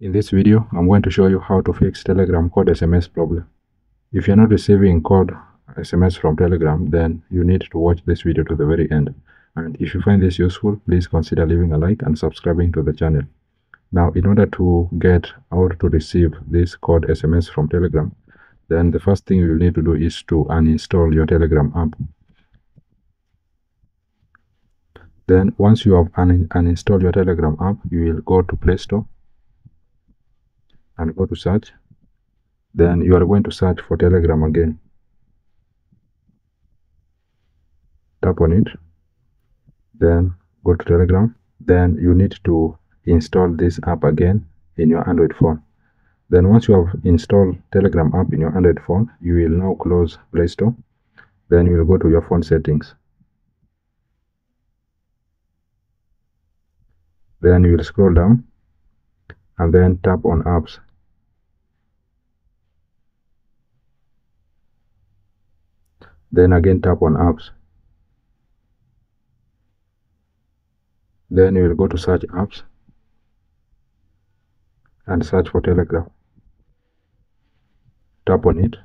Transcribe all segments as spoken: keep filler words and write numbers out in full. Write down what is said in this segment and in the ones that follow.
In this video, I'm going to show you how to fix Telegram code S M S problem. If you're not receiving code S M S from Telegram, then you need to watch this video to the very end. And if you find this useful, please consider leaving a like and subscribing to the channel. Now, in order to get or to receive this code S M S from Telegram, then the first thing you need to do is to uninstall your Telegram app. Then once you have un uninstalled your Telegram app, you will go to Play Store and go to search. Then you are going to search for Telegram again. Tap on it, then go to Telegram. Then you need to install this app again in your Android phone. Then once you have installed Telegram app in your Android phone, you will now close Play Store. Then you will go to your phone settings. Then you will scroll down and then tap on apps. Then again tap on apps. Then you will go to search apps and search for Telegram. Tap on it.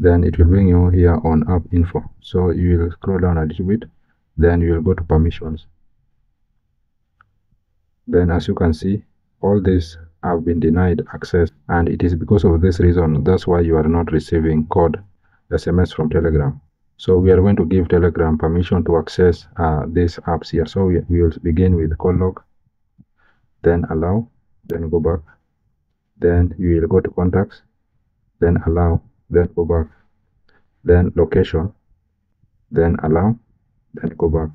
Then it will bring you here on app info. So you will scroll down a little bit. Then you will go to permissions. Then as you can see, all these have been denied access, and it is because of this reason. That's why you are not receiving code S M S from Telegram. So we are going to give Telegram permission to access uh, these apps here. So we, we will begin with call log, then allow, then go back. Then you will go to contacts, then allow, then go back. Then location, then allow, then go back.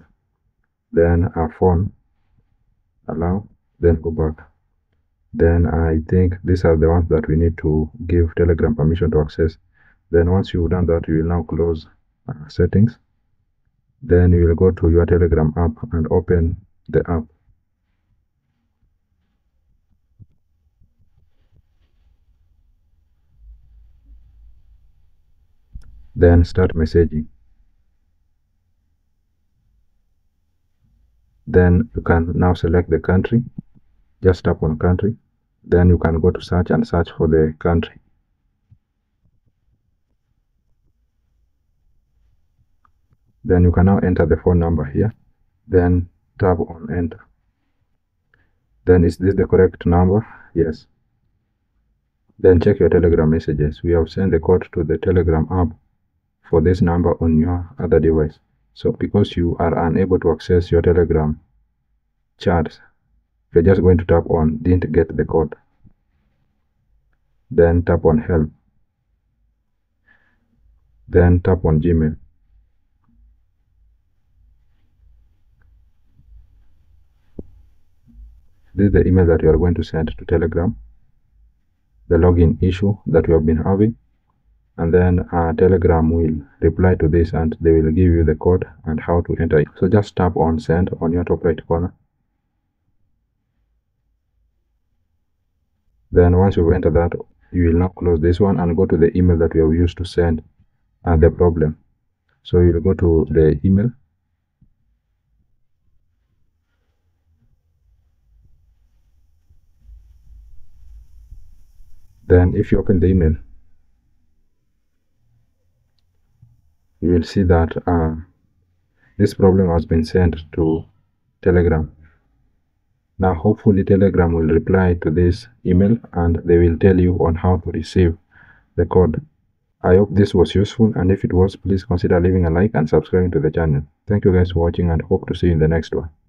Then our uh, phone, allow, then go back. Then I think these are the ones that we need to give Telegram permission to access. Then once you've done that, you will now close Uh, settings. Then you will go to your Telegram app and open the app. Then start messaging. Then you can now select the country. Just tap on country. Then you can go to search and search for the country. Then you can now enter the phone number here. Then tap on enter. Then is this the correct number? Yes. Then check your Telegram messages. We have sent the code to the Telegram app for this number on your other device. So because you are unable to access your Telegram chats, you're just going to tap on didn't get the code. Then tap on help. Then tap on Gmail. This is the email that you are going to send to Telegram, the login issue that you have been having, and then uh, Telegram will reply to this and they will give you the code and how to enter it. So just tap on send on your top right corner. Then once you enter that, you will now close this one and go to the email that we have used to send uh, the problem. So you will go to the email. Then if you open the email, you will see that uh, this problem has been sent to Telegram. Now hopefully Telegram will reply to this email and they will tell you on how to receive the code. I hope this was useful, and if it was, please consider leaving a like and subscribing to the channel. Thank you guys for watching, and hope to see you in the next one.